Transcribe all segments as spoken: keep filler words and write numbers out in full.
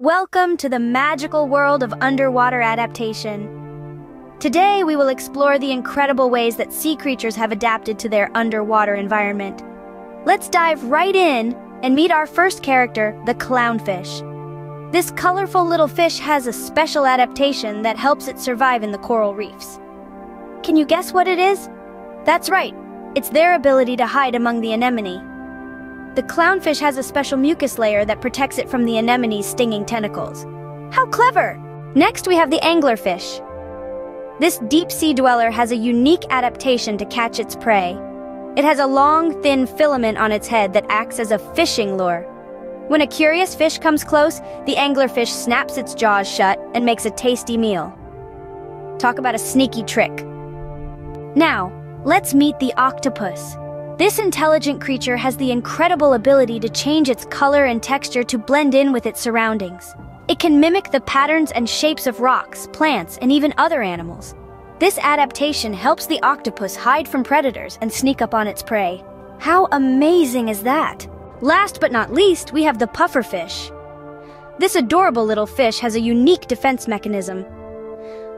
Welcome to the magical world of underwater adaptation. Today we will explore the incredible ways that sea creatures have adapted to their underwater environment. Let's dive right in and meet our first character, the clownfish. This colorful little fish has a special adaptation that helps it survive in the coral reefs. Can you guess what it is? That's right, it's their ability to hide among the anemone. The clownfish has a special mucus layer that protects it from the anemone's stinging tentacles. How clever! Next we have the anglerfish. This deep-sea dweller has a unique adaptation to catch its prey. It has a long, thin filament on its head that acts as a fishing lure. When a curious fish comes close, the anglerfish snaps its jaws shut and makes a tasty meal. Talk about a sneaky trick. Now, let's meet the octopus. This intelligent creature has the incredible ability to change its color and texture to blend in with its surroundings. It can mimic the patterns and shapes of rocks, plants, and even other animals. This adaptation helps the octopus hide from predators and sneak up on its prey. How amazing is that? Last but not least, we have the pufferfish. This adorable little fish has a unique defense mechanism.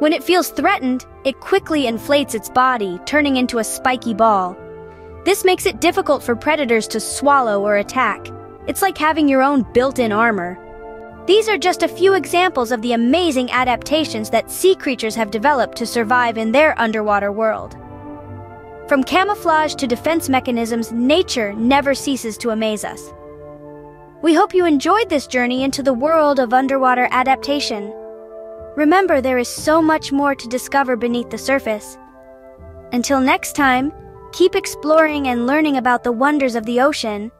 When it feels threatened, it quickly inflates its body, turning into a spiky ball. This makes it difficult for predators to swallow or attack. It's like having your own built-in armor. These are just a few examples of the amazing adaptations that sea creatures have developed to survive in their underwater world. From camouflage to defense mechanisms, nature never ceases to amaze us. We hope you enjoyed this journey into the world of underwater adaptation. Remember, there is so much more to discover beneath the surface. Until next time, keep exploring and learning about the wonders of the ocean.